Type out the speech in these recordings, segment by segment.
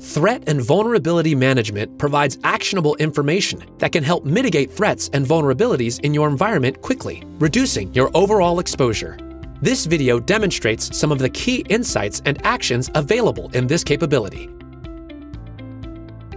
Threat and Vulnerability Management provides actionable information that can help mitigate threats and vulnerabilities in your environment quickly, reducing your overall exposure. This video demonstrates some of the key insights and actions available in this capability.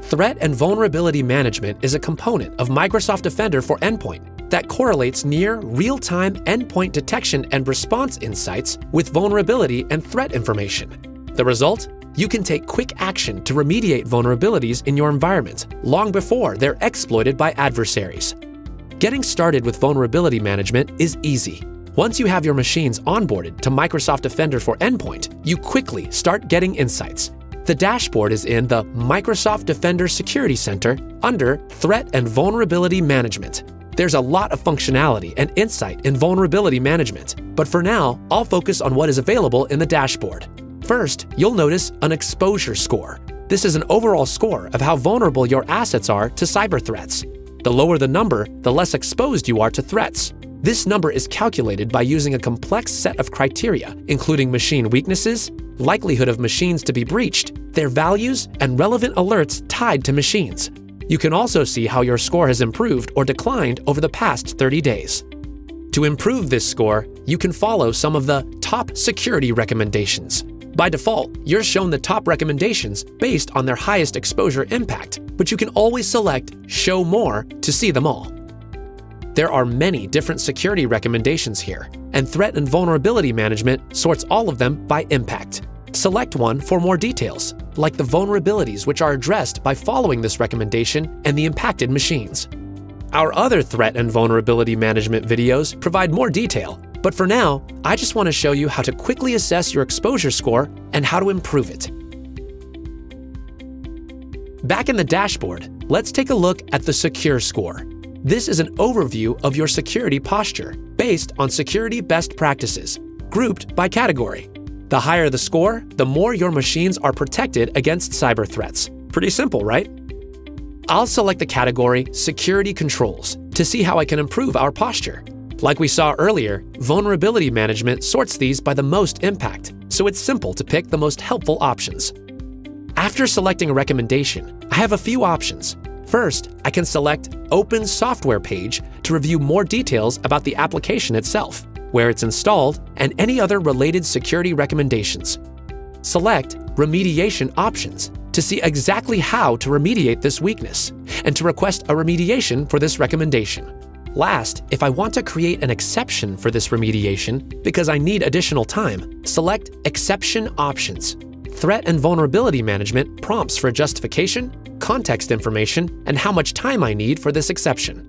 Threat and Vulnerability Management is a component of Microsoft Defender for Endpoint that correlates near real-time endpoint detection and response insights with vulnerability and threat information. The result? You can take quick action to remediate vulnerabilities in your environment long before they're exploited by adversaries. Getting started with vulnerability management is easy. Once you have your machines onboarded to Microsoft Defender for Endpoint, you quickly start getting insights. The dashboard is in the Microsoft Defender Security Center under Threat and Vulnerability Management. There's a lot of functionality and insight in vulnerability management, but for now, I'll focus on what is available in the dashboard. First, you'll notice an exposure score. This is an overall score of how vulnerable your assets are to cyber threats. The lower the number, the less exposed you are to threats. This number is calculated by using a complex set of criteria, including machine weaknesses, likelihood of machines to be breached, their values, and relevant alerts tied to machines. You can also see how your score has improved or declined over the past 30 days. To improve this score, you can follow some of the top security recommendations. By default, you're shown the top recommendations based on their highest exposure impact, but you can always select Show More to see them all. There are many different security recommendations here, and Threat and Vulnerability Management sorts all of them by impact. Select one for more details, like the vulnerabilities which are addressed by following this recommendation and the impacted machines. Our other Threat and Vulnerability Management videos provide more detail, but for now, I just want to show you how to quickly assess your exposure score and how to improve it. Back in the dashboard, let's take a look at the Secure Score. This is an overview of your security posture based on security best practices, grouped by category. The higher the score, the more your machines are protected against cyber threats. Pretty simple, right? I'll select the category Security Controls to see how I can improve our posture. Like we saw earlier, vulnerability management sorts these by the most impact, so it's simple to pick the most helpful options. After selecting a recommendation, I have a few options. First, I can select Open Software Page to review more details about the application itself, where it's installed, and any other related security recommendations. Select Remediation Options to see exactly how to remediate this weakness, and to request a remediation for this recommendation. Last, if I want to create an exception for this remediation because I need additional time, select Exception Options. Threat and Vulnerability Management prompts for justification, context information, and how much time I need for this exception.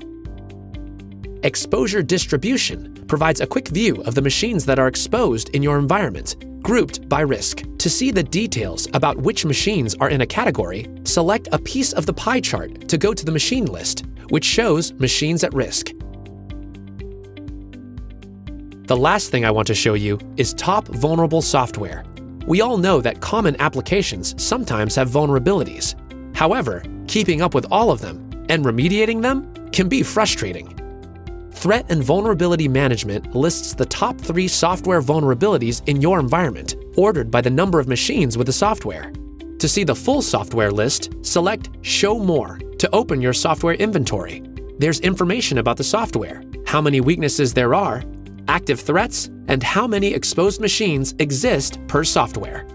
Exposure Distribution provides a quick view of the machines that are exposed in your environment, grouped by risk. To see the details about which machines are in a category, select a piece of the pie chart to go to the machine list, which shows machines at risk. The last thing I want to show you is top vulnerable software. We all know that common applications sometimes have vulnerabilities. However, keeping up with all of them and remediating them can be frustrating. Threat and Vulnerability Management lists the top 3 software vulnerabilities in your environment, ordered by the number of machines with the software. To see the full software list, select Show More to open your software inventory. There's information about the software, how many weaknesses there are, active threats, and how many exposed machines exist per software.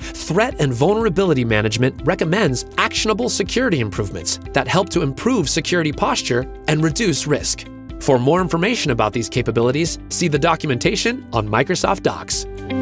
Threat and Vulnerability Management recommends actionable security improvements that help to improve security posture and reduce risk. For more information about these capabilities, see the documentation on Microsoft Docs.